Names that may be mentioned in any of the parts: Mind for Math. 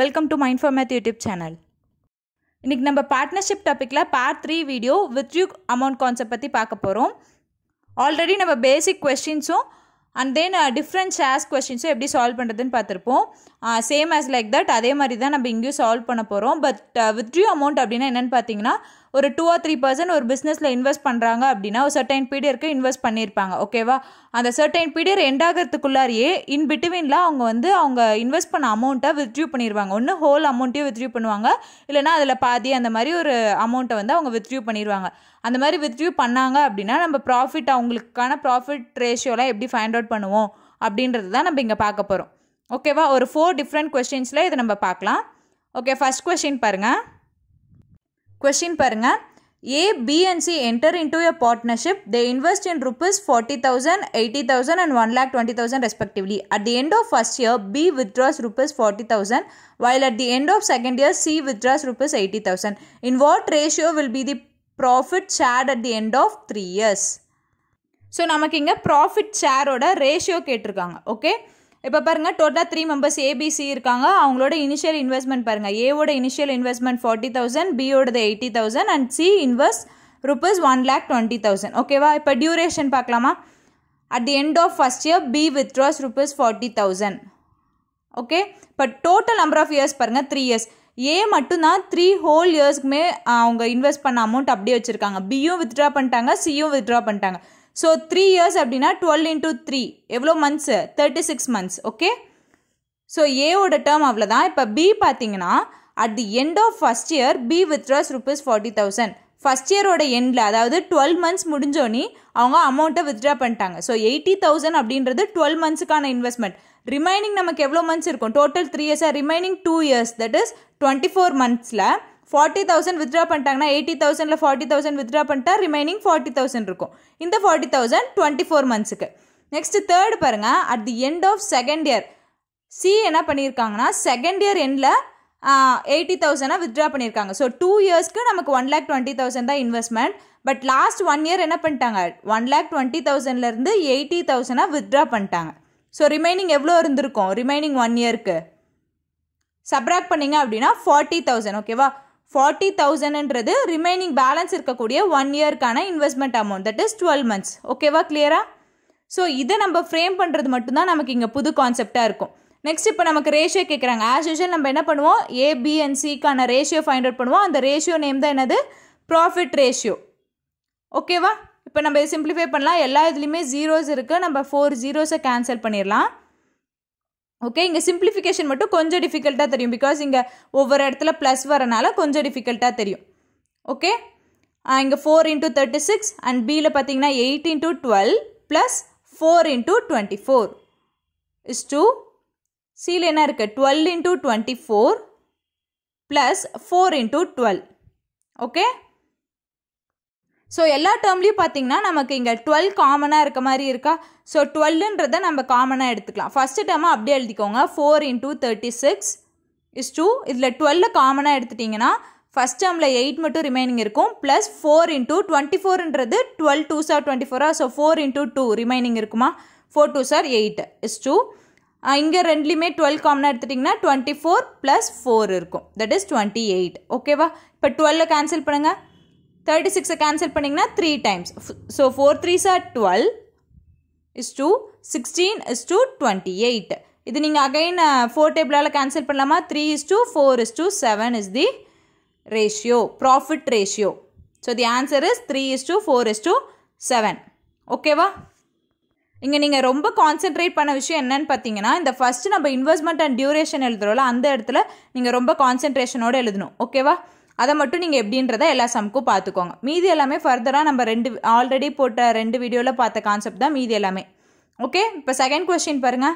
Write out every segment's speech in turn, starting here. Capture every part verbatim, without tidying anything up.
Welcome to Mind for Math YouTube channel. இன்னைக்கு நம்ம partnership topicல part three video with you amount concept பத்தி பார்க்க போறோம். Already நம்ம basic questions and then uh, different shares questions எப்படி solve பண்றதுன்னு பார்த்திருப்போம். Uh, same as like that அதே மாதிரி தான் நம்ம இங்கேயும் solve பண்ண போறோம். But uh, withdrew amount அப்படினா என்னன்னு பாத்தீங்கன்னா ஒரு two or three percent ஒரு businessல இன்வெஸ்ட் பண்றாங்க அப்படினா ஒரு certain periodக்கு இன்வெஸ்ட் பண்ணிருப்பாங்க. ஓகேவா? அந்த certain period end ஆகிறதுக்குள்ளாரியே in betweenல அவங்க வந்து அவங்க இன்வெஸ்ட் பண்ண அமௌண்ட withdraw பண்ணிடுவாங்க. ஒன்னு whole அமௌண்ட்டே withdraw பண்ணுவாங்க இல்லனா அதுல பாதி அந்த மாதிரி ஒரு அமௌண்ட வந்து அவங்க withdraw பண்ணிடுவாங்க. அந்த மாதிரி withdraw பண்ணாங்க அப்படினா நம்ம profit அவங்களுக்கான profit ratioல எப்படி find out பண்ணுவோம் அப்படின்றது தான் நம்ம இங்க பார்க்க போறோம். ஓகேவா? ஒரு four different questionsல இத நம்ம பார்க்கலாம். ஓகே, first question பாருங்க. Question paranga, A, B and C enter into a partnership. They invest in rupees forty thousand, eighty thousand and one lakh twenty thousand respectively. At the end of first year, B withdraws rupees forty thousand while at the end of second year, C withdraws rupees eighty thousand. In what ratio will be the profit shared at the end of three years? So namakku inga profit share oda ratio ketirukanga. Okay, இப்போ பாருங்கள் டோட்டலாக three members ABC இருக்காங்க. அவங்களோட initial investment பாருங்கள். ஏவோட initial investment forty thousand, பியோடது eighty thousand and C invest rupees one lakh twenty thousand. ஓகேவா? இப்போ டியூரேஷன் பார்க்கலாமா? At the end of first year B withdraws rupees forty thousand. Okay, இப்போ total number of years பாருங்கள் three years. A மட்டும்தான் three whole இயர்ஸ்க்குமே அவங்க invest பண்ண amount அப்படியே வச்சுருக்காங்க. பியும் வித்ட்ரா பண்ணிட்டாங்க, சியும் வித்ட்ரா பண்ணிட்டாங்க. So three years அப்படினா twelve into three எவ்வளோ months? thirty-six months. Okay, so ஏவோட டேர்ம் அவ்வளோதான். இப்போ பி பார்த்தீங்கன்னா at the end of first year B withdraws rupees forty thousand. First இயரோட எண்டில் அதாவது டுவெல் மந்த்ஸ் முடிஞ்சோன்னே அவங்க அமௌண்ட்டை வித்ட்ரா பண்ணிட்டாங்க. ஸோ எயிட்டி தௌசண்ட் அப்படின்றது டுவெல் மந்த்ஸுக்கான இன்வெஸ்ட்மெண்ட். ரிமைனிங் நமக்கு எவ்வளோ மந்த்ஸ் இருக்கும்? டோட்டல் த்ரீ இயர்ஸாக remaining two years that is twenty four மந்த்ஸில் ஃபார்ட்டி தௌசண்ட் வித்ட்ரா பண்ணிட்டாங்கன்னா எயிட்டி தௌசண்டில் ஃபார்ட்டி தௌசண்ட் வித்ட்ரா பண்ணிட்டா ரிமைனிங் ஃபார்ட்டி தௌசண்ட் இருக்கும். இந்த ஃபார்ட்டி தௌசண்ட் டுவெண்ட்டி ஃபோர் மந்த்ஸுக்கு. நெக்ஸ்ட் தேர்ட் பாருங்கள். At the end of second year C என்ன பண்ணியிருக்காங்கன்னா செகண்ட் இயர் எண்டில் எயிட்டி தௌசண்டாக வித்ட்ரா பண்ணியிருக்காங்க. ஸோ டூ இயர்ஸ்க்கு நமக்கு ஒன் லேக் டுவெண்ட்டி தௌசண்ட் தான் investment. But last one year என்ன பண்ணிட்டாங்க? ஒன் லேக் டுவெண்ட்டி தௌசண்ட்லேருந்து எயிட்டி தௌசண்டாக வித்ட்ரா பண்ணிட்டாங்க. ஸோ ரிமைனிங் எவ்வளோ இருந்திருக்கும்? ரிமைனிங் ஒன் இயருக்கு சப்ராக்ட் பண்ணிங்க அப்படின்னா ஃபார்ட்டி தௌசண்ட். ஓகேவா? ஃபார்ட்டி தௌசண்ட்ன்றது ரிமைனிங் பேலன்ஸ் இருக்கக்கூடிய ஒன் இயர்க்கான investment amount that is twelve months. ஓகேவா? கிளியரா? ஸோ இதை நம்ம ஃப்ரேம் பண்ணுறது மட்டும்தான் நமக்கு இங்கே புது கான்செப்டாக இருக்கும். நெக்ஸ்ட் இப்போ நமக்கு ரேஷியோ கேட்குறாங்க. ஆஸ் யூஷுவல் நம்ம என்ன பண்ணுவோம்? ஏ பி அண்ட் சிக்கான ரேஷியோ ஃபைண்ட் அவுட் பண்ணுவோம். அந்த ரேஷியோ நேம் தான் என்னது? Profit ratio. ஓகேவா? இப்போ நம்ம சிம்பிளிஃபை பண்ணலாம். எல்லா இதுலேயுமே ஜீரோஸ் இருக்குது. நம்ம ஃபோர் ஜீரோஸை கேன்சல் பண்ணிடலாம். ஓகே, இங்கே சிம்பிளிஃபிகேஷன் மட்டும் கொஞ்சம் டிஃபிகல்ட்டாக தெரியும். பிகாஸ் இங்கே ஒவ்வொரு இடத்துல ப்ளஸ் வரனால கொஞ்சம் டிஃபிகல்ட்டாக தெரியும். ஓகே, இங்கே four into thirty six and பியில் பார்த்தீங்கன்னா eight into twelve plus four into twenty four is to. சியில் என்ன இருக்குது? Twelve into twenty four plus four into twelve. Okay, so எல்லா டேர்ம்லேயும் பார்த்தீங்கன்னா நமக்கு இங்கே டுவெல் காமனாக இருக்க மாதிரி இருக்கா? ஸோ டுவெல்ன்றதை நம்ம காமனாக எடுத்துக்கலாம். ஃபஸ்ட்டு டேர்மாக அப்படியே எழுதிக்கோங்க. Four into thirty six is to. இதில் டுவெல்ல காமனாக எடுத்துட்டிங்கன்னா ஃபஸ்ட் டேர்மில் எயிட் மட்டும் ரிமைனிங் இருக்கும். ப்ளஸ் ஃபோர் இன்டூ டுவெண்ட்டி ஃபோர்ன்றது டுவெல் டூ சார் டுவெண்ட்டி ஃபோரா? So four into two remaining இருக்குமா? Four twos are eight is to. இங்கே ரெண்டுலேயுமே டுவெல் காமனாக எடுத்துட்டிங்கன்னா டுவெண்ட்டி ஃபோர் ப்ளஸ் ஃபோர் இருக்கும். That is twenty eight. ஓகேவா? இப்போ டுவெல்ல கேன்சல் பண்ணுங்கள். தேர்ட்டி சிக்ஸை கேன்சல் பண்ணிங்கன்னா three times. So four threes are twelve is to, sixteen is to twenty eight. இது நீங்கள் அகைன் ஃபோர் டேபிளால் கேன்சல் பண்ணலாமா? Three is to four is to seven is the ratio, profit ratio. So the answer is three is to four is to seven. ஓகேவா? இங்கே நீங்கள் ரொம்ப concentrate பண்ண விஷயம் என்னன்னு பார்த்தீங்கன்னா இந்த ஃபஸ்ட்டு நம்ம இன்வெஸ்ட்மெண்ட் அண்ட் டியூரேஷன் எழுதுறோம்ல அந்த இடத்துல நீங்கள் ரொம்ப கான்சென்ட்ரேஷனோடு எழுதணும். ஓகேவா? அதை மட்டும் நீங்கள் எப்படின்றத எல்லா சம்க்கும் பார்த்துக்கோங்க. மீதி எல்லாமே ஃபர்தராக நம்ம ரெண்டு ஆல்ரெடி போட்ட ரெண்டு வீடியோவில் பார்த்த கான்செப்ட் தான் மீதி எல்லாமே. ஓகே, இப்போ செகண்ட் கொஸ்டின் பாருங்கள்.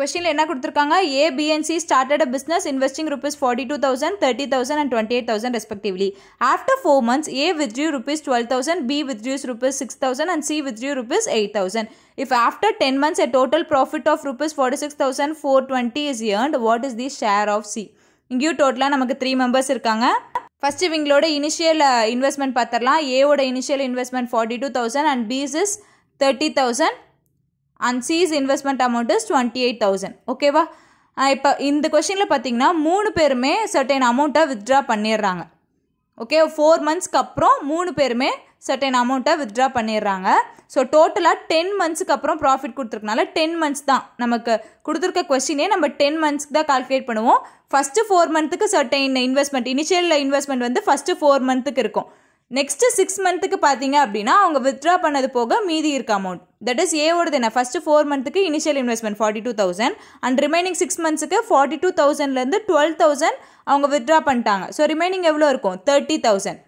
கொஸ்டினில் என்ன கொடுத்துருக்காங்க? A B and C started a business investing rupees forty two thousand, thirty thousand and twenty eight thousand respectively. After four months A withdrew rupees twelve thousand, B withdraws rupees six thousand and C withdrew rupees eight thousand. If after ten months a total profit of rupees forty six thousand four twenty is earned, what is the share of C? இங்கேயும் டோட்டலாக நமக்கு three members இருக்காங்க. First இவங்களோட initial investment பார்த்துடலாம். ஏவோட initial investment forty two thousand and B's is thirty thousand and C's investment amount is twenty eight thousand. ஓகேவா? இப்போ இந்த கொஸ்டினில் பார்த்தீங்கன்னா மூணு பேருமே சர்டைன் அமௌண்ட்டை வித்ட்ரா பண்ணிடுறாங்க. ஓகே, ஃபோர் மந்த்ஸ்க்கு அப்புறம் மூணு பேருமே சர்டைன் அமௌண்ட்டை வித்ட்ரா பண்ணிடுறாங்க. ஸோ டோட்டலாக டென் மந்த்ஸுக்கு அப்புறம் ப்ராஃபிட் கொடுத்துருக்கனால டென் மந்த்ஸ் தான் நமக்கு கொடுத்துருக்க கொஸ்டினே. நம்ம டென் மந்த்ஸ்க்கு தான் கால்குலேட் பண்ணுவோம். ஃபஸ்ட்டு ஃபோர் மந்த்துக்கு சர்டைன் இன்வெஸ்ட்மெண்ட், இனிஷியல் இன்வெஸ்ட்மெண்ட் வந்து ஃபஸ்ட்டு ஃபோர் மந்த்துக்கு இருக்கும். நெக்ஸ்ட்டு சிக்ஸ் மந்த்துக்கு பார்த்தீங்க அப்படின்னா அவங்க வித்ட்ரா பண்ணது போக மீதி இருக்க அமௌண்ட், தட் இஸ் ஏவோடது என்ன, ஃபஸ்ட்டு ஃபோர் மந்த்துக்கு initial investment forty two thousand and remaining six மந்த்ஸுக்கு ஃபார்ட்டி டூ தௌசண்ட்லேருந்து டுவெல் தௌசண்ட் அவங்க வித்ட்ரா பண்ணிட்டாங்க. ஸோ ரிமைனிங் எவ்வளோ இருக்கும், thirty thousand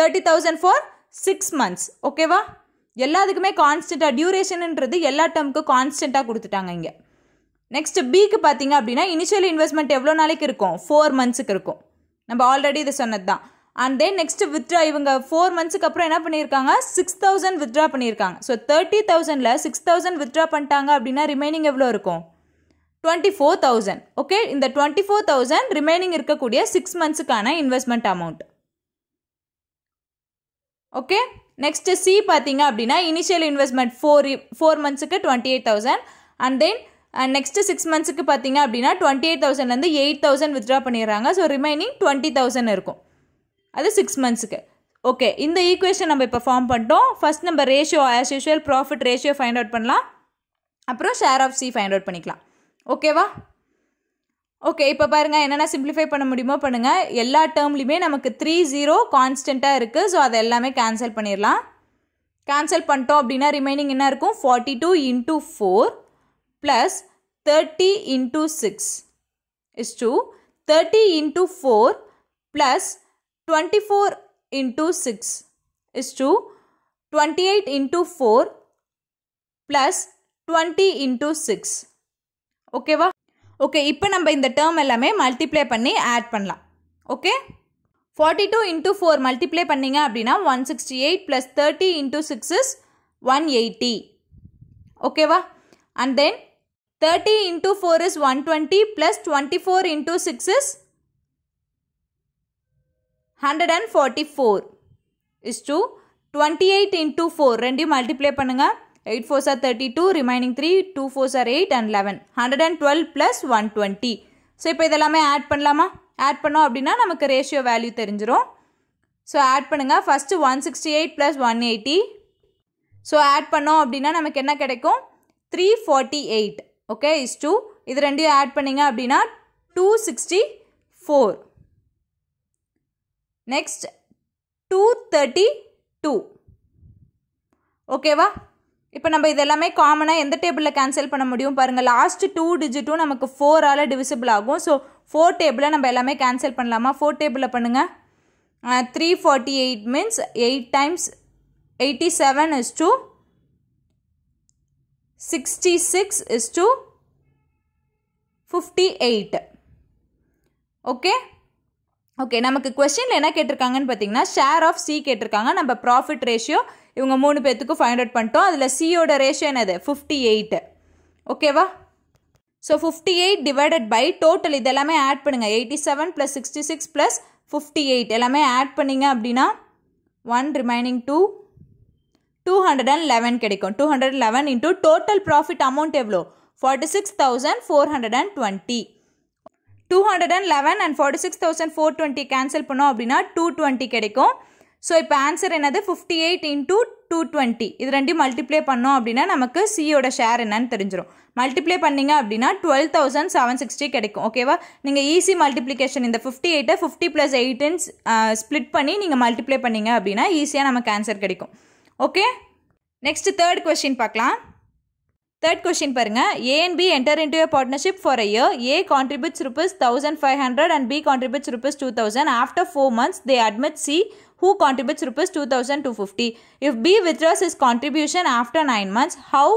thirty thousand for six months. ஓகேவா, எல்லாத்துக்குமே கான்ஸ்டண்ட்டாக டியூரேஷன்ன்றது எல்லா டேர்முக்கும் கான்ஸ்டண்ட்டாக கொடுத்துட்டாங்க இங்கே. நெக்ஸ்ட் பிக்கு பார்த்தீங்க அப்படின்னா இனிஷியல் இன்வெஸ்ட்மெண்ட் எவ்வளோ நாளைக்கு இருக்கும், ஃபோர் மந்த்ஸுக்கு இருக்கும். நம்ம ஆல்ரெடி இது சொன்னது தான். அண்ட் தென் நெக்ஸ்ட் வித்ட்ரா, இவங்க ஃபோர் மந்த்ஸுக்கு அப்புறம் என்ன பண்ணியிருக்காங்க, சிக்ஸ் தௌசண்ட் வித்ட்ரா பண்ணியிருக்காங்க. ஸோ தேர்ட்டி தௌசண்டில் சிக்ஸ் தௌசண்ட் வித்ட்ரா பண்ணிட்டாங்க அப்படின்னா ரிமைனிங் எவ்வளோ இருக்கும், டுவெண்ட்டி ஃபோர் தௌசண்ட். ஓகே, இந்த டுவெண்ட்டி ஃபோர் தௌசண்ட் ரிமைனிங் இருக்கக்கூடிய சிக்ஸ் மந்த்ஸுக்கான investment amount. Okay, next C பார்த்தீங்க அப்படின்னா இனிஷியல் இன்வெஸ்ட்மெண்ட் ஃபோர் ஃபோர் மந்த்ஸுக்கு twenty eight thousand and then next six மந்த்ஸுக்கு பார்த்தீங்க அப்படின்னா டுவெண்ட்டி எயிட் தௌசண்ட்லேருந்து எயிட் தௌசண்ட் வித்ட்ரா பண்ணிடுறாங்க. ஸோ ரிமைனிங் டுவெண்ட்டி தௌசண்ட் இருக்கும், அது சிக்ஸ் மந்த்ஸுக்கு. ஓகே, இந்த ஈக்குவேஷன் நம்ம இப்போ ஃபார்ம் பண்ணிட்டோம். ஃபர்ஸ்ட் நம்ம ratio as usual profit ratio find out பண்ணலாம், அப்புறம் share of C find out பண்ணிக்கலாம். ஓகேவா? ஓகே, இப்போ பாருங்கள் என்னென்ன சிம்பிளிஃபை பண்ண முடியுமோ பண்ணுங்கள். எல்லா டேர்ம்லையுமே நமக்கு த்ரீ ஜீரோ கான்ஸ்டண்ட்டாக இருக்குது. ஸோ அதை எல்லாமே கேன்சல் பண்ணிடலாம். கேன்சல் பண்ணிட்டோம் அப்படின்னா ரிமைனிங் என்ன இருக்கும், forty two into four plus thirty into six is to thirty into four plus twenty-four into six is to twenty-eight into four plus twenty into six. Okay va? Okay, இப்போ நம்ம இந்த term எல்லாமே multiply பண்ணி add பண்ணலாம். Okay, forty-two into four multiply பண்ணீங்க அப்படின்னா one sixty-eight plus thirty into six is one eighty. Okay va? And then thirty into four is one twenty plus twenty-four into six is one forty-four is to twenty-eight into four. ரெண்டு multiply பண்ணுங்க, eight fours are thirty two, remaining three, two fours are eight and eleven, hundred and twelve plus one twenty. So இப்போ இதெல்லாமே add பண்ணலாமா? Add பண்ணோம் அப்படின்னா நமக்கு ratio value தெரிஞ்சிடும். So add பண்ணுங்க, first one sixty eight plus one eighty. So add பண்ணோம் அப்படின்னா நமக்கு என்ன கிடைக்கும், three forty eight. Okay, is two இது ரெண்டையும் ஆட் பண்ணிங்க அப்படின்னா two sixty four. Next two thirty two. ஓகேவா, இப்போ நம்ம இதெல்லாமே காமனாக எந்த டேபிளில் கேன்சல் பண்ண முடியும் பாருங்கள். லாஸ்ட் டூ டிஜிட்டும் நமக்கு ஃபோரால் டிவிசிபிள் ஆகும். ஸோ ஃபோர் டேபிளில் நம்ம எல்லாமே கேன்சல் பண்ணலாமா? ஃபோர் டேபிளில் பண்ணுங்கள். Three forty eight means eight times eighty seven is two sixty six is two fifty eight. Okay okay, நமக்கு கொஸ்டினில் என்ன கேட்டிருக்காங்கன்னு பார்த்தீங்கன்னா ஷேர் ஆஃப் சி கேட்டிருக்காங்க. நம்ம ப்ராஃபிட் ரேஷியோ இவங்க மூணு பேர்த்துக்கும் ஃபைண்ட் அவுட் பண்ணிட்டோம். அதில் சியோட ரேஷியோ என்னது, ஃபிஃப்டி எயிட்டு. ஓகேவா, so fifty eight divided by total இது எல்லாமே ஆட் பண்ணுங்கள், eighty seven plus sixty six plus fifty eight எல்லாமே ஆட் பண்ணிங்க அப்படின்னா one remaining two two hundred and eleven கிடைக்கும். Two hundred eleven into total profit amount எவ்வளோ, forty six thousand four hundred and twenty. Two hundred and eleven and forty six thousand four twenty cancel பண்ணோம் அப்படின்னா two twenty கிடைக்கும். So இப்போ answer என்னது, fifty eight into two twenty. இது ரெண்டும் multiply பண்ணோம் அப்படின்னா நமக்கு சியோட ஷேர் என்னன்னு தெரிஞ்சிடும். மல்டிப்ளை பண்ணிங்க அப்படின்னா டுவெல் தௌசண்ட் செவன் சிக்ஸ்டி கிடைக்கும். ஓகேவா, நீங்கள் ஈஸி மல்டிப்ளிகேஷன் இந்த ஃபிஃப்டி எயிட்டை ஃபிஃப்டி ப்ளஸ் எயிட்டின் ஸ்பிளிட் பண்ணி நீங்கள் மல்டிப்ளை பண்ணிங்க அப்படின்னா ஈஸியாக நமக்கு ஆன்சர் கிடைக்கும். ஓகே, நெக்ஸ்ட் தேர்ட் கொஸ்டின் பார்க்கலாம். Third question parunga, A and B enter into a partnership for a year. A contributes rupees fifteen hundred and B contributes rupees two thousand. After four months they admit C who contributes rupees two thousand two hundred fifty. If B withdraws his contribution after nine months, how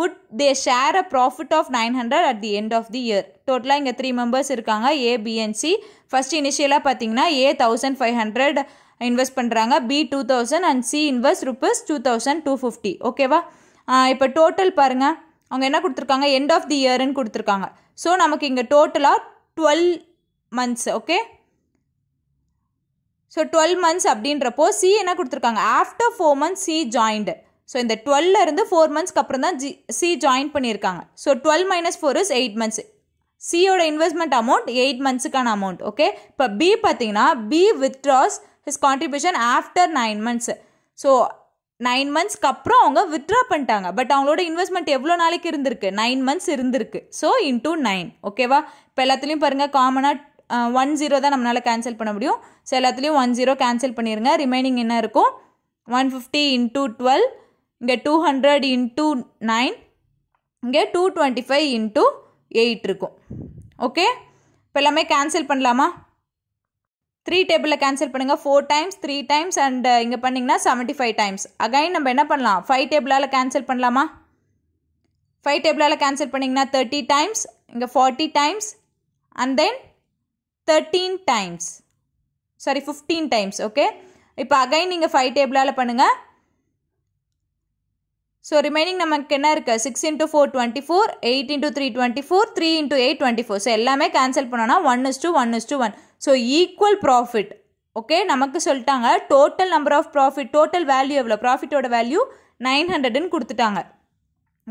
would they share a profit of nine hundred at the end of the year? Total inga three members irukanga, A, B and C. First initial ah pathina A fifteen hundred invest pandranga, B two thousand and C invest rupees two thousand two hundred fifty. Okay va? இப்போ total பாருங்கள், அவங்க என்ன கொடுத்துருக்காங்க, end of the இயர்ன்னு கொடுத்துருக்காங்க. So நமக்கு இங்கே டோட்டலாக twelve months. Okay, so twelve months அப்படின்றப்போ சி என்ன கொடுத்துருக்காங்க, after four months C joined. So இந்த டுவெல்லிருந்து ஃபோர் மந்த்ஸ்க்கு அப்புறம் தான் ஜி சி ஜாயின் பண்ணியிருக்காங்க. So twelve minus four is eight months. C oda investment amount eight months kana amount. Okay. But B pathina, B withdraws his contribution after nine months. So nine months kapra avanga withdraw pantanga. But avangaloda investment evlo naaliki irundirukku nine months irundirukku. So into nine. Okay va. Pellathilum parunga common ah Uh, one zero தான் நம்மளால cancel பண்ண முடியும். So எல்லாத்துலயும் one zero cancel பண்ணிருங்க. Remaining என்ன இருக்கும்? one fifty into twelve, இங்க two hundred into nine, இங்க two twenty-five into eight இருக்கும். Okay? இப்போ எல்லாமே cancel பண்ணலாமா? three table cancel பண்ணுங்க. four times, three times and இங்க பண்ணீங்கன்னா seventy-five times. Again நம்ம என்ன பண்ணலாம்? five tableல cancel பண்ணலாமா? five tableல cancel பண்ணீங்கன்னா thirty times, இங்க forty times and then thirteen times. Sorry, fifteen times. Okay. Now again you five table ala pannunga. So remaining namakku enna irukku six into four twenty-four, eight into three twenty-four, three into eight twenty-four. So ellame cancel pannona one is to one is to one. So equal profit. Okay, namakku soltanga total number of profit, total value evlo, profit oda value nine hundred nu kuduttaanga.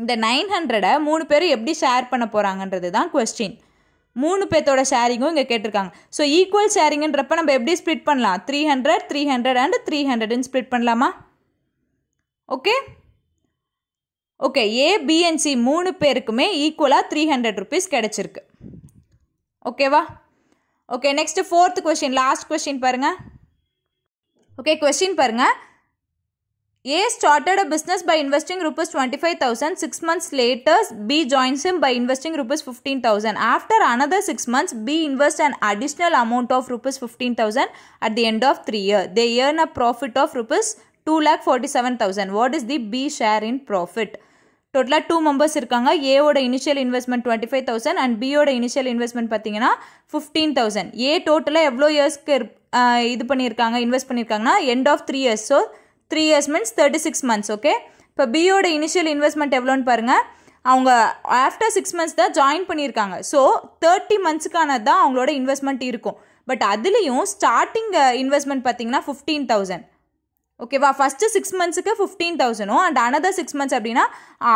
Inda nine hundred மூணு பேர் எப்படி share பண்ண போறாங்கன்றது தான் question. three பேத்தோட sharing இங்க கேட்டிருக்காங்க. So equal ஷேரிங்ன்றப்ப நம்ம எப்படி split பண்ணலாம்? three hundred three hundred and three hundred ன்னு ஸ்ப்ளிட் பண்ணலாமா? Okay okay A B and C மூணு பேருக்குமே ஈக்குவலா three hundred rupees கிடைச்சிருக்கு. ஓகேவா? Okay next fourth question, last question பாருங்க. ஓகே क्वेश्चन பாருங்க. A started a business by investing rupees twenty-five thousand. six months later, B joins him by investing rupees fifteen thousand. After another six months, B invests an additional amount of rupees fifteen thousand. At the end of three years, they earn a profit of rupees two lakh forty-seven thousand. What is the B share in profit? Total two members irukanga. A oda initial investment twenty-five thousand and B oda initial investment pathina fifteen thousand. A total evlo years uh, idu pannirukanga, invest pannirukanga end of three years. So three years means thirty-six months. Okay. Now B oda initial investment evlon parunga, avanga after six months da join pannirukanga. So thirty months kana da avangaloda investment irukum. But adiliyum starting investment pathina fifteen thousand. Okay va, first six months ku fifteen thousand and another six months appadina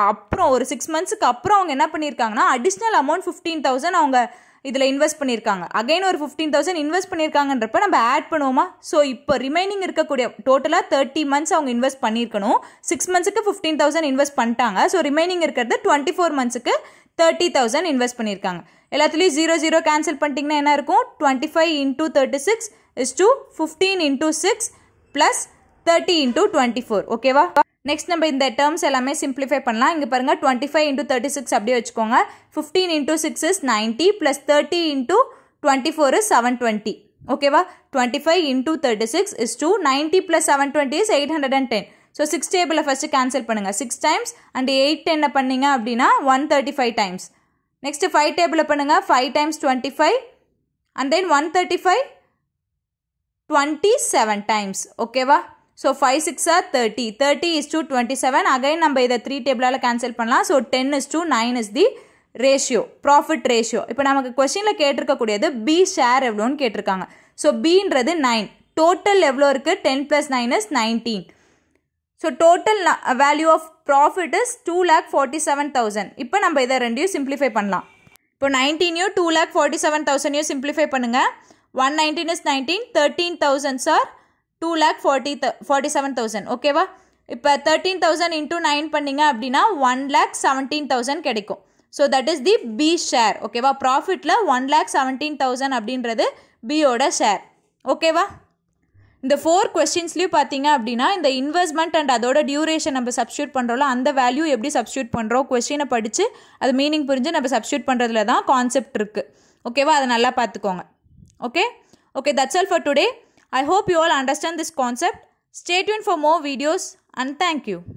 appuram or six months ku appuram avanga enna pannirukanga na additional amount fifteen thousand avanga idla invest பண்ணிருக்காங்க. Again ஒரு fifteen thousand invest பண்ணிருக்காங்கன்றப்ப நம்ம add பண்ணுவோமா? So இப்போ remaining இருக்க கூடிய டோட்டலா thirty months அவங்க இன்வெஸ்ட் பண்ணிருக்கணும். six months க்கு fifteen thousand இன்வெஸ்ட் பண்ணிட்டாங்க. சோ ரிமைனிங் இருக்குது twenty-four months க்கு thirty thousand இன்வெஸ்ட் பண்ணிருக்காங்க. எல்லாத்துலயும் zero zero கேன்சல் பண்ணிட்டீங்கன்னா என்ன இருக்கும்? twenty-five into thirty-six is to fifteen into six plus thirty into twenty-four. ஓகேவா? Next நம்ம இந்த terms எல்லாமே simplify பண்ணலாம். இங்க பாருங்க twenty-five into thirty-six அப்படியே வெச்சுக்கோங்க. fifteen into six is ninety plus thirty into twenty-four is seven hundred twenty. ஓகேவா? twenty-five into thirty-six is two ninety plus seven hundred twenty is eight hundred ten. So six table first cancel பண்ணுங்க. six times and eight ten பண்ணீங்க அப்படினா one hundred thirty-five times. Next five table பண்ணுங்க. five times twenty-five and then one hundred thirty-five twenty-seven times. ஓகேவா? So five six are thirty. thirty is to twenty-seven. Again number either three table la cancel pannalam. So ten is to nine is the ratio, profit ratio. Ipo namakku question la ketirukka kudiyadhu B share evlo nu ketirukanga. So B nradhu nine. Total evlo irukku? ten plus nine is nineteen. So total value of profit is two lakh forty-seven thousand. Ipo namakku idha rendu simplify pannalam. Ipo nineteen you two lakh forty-seven thousand you simplify pannunga. one nineteen is nineteen. thirteen thousands are two lakh forty-seven thousand. Okay va? Ipa thirteen thousand into nine panninga abdina one lakh seventeen thousand kedikkum. So that is the B share. Okay va? Profit la one lakh seventeen thousand abdinradhu B oda share. Okay va? இந்த four questions liye pathinga abdina இந்த investment and adoda duration நம்ம substitute பண்றோம்ல, அந்த value எப்படி substitute பண்றோம் question-ஐ படிச்சு அது meaning புரிஞ்சு நம்ம substitute பண்றதுல தான் concept இருக்கு. Okay va? அத நல்லா பாத்துக்கோங்க. Okay? Okay, that's all for today. I hope you all understand this concept. Stay tuned for more videos and thank you.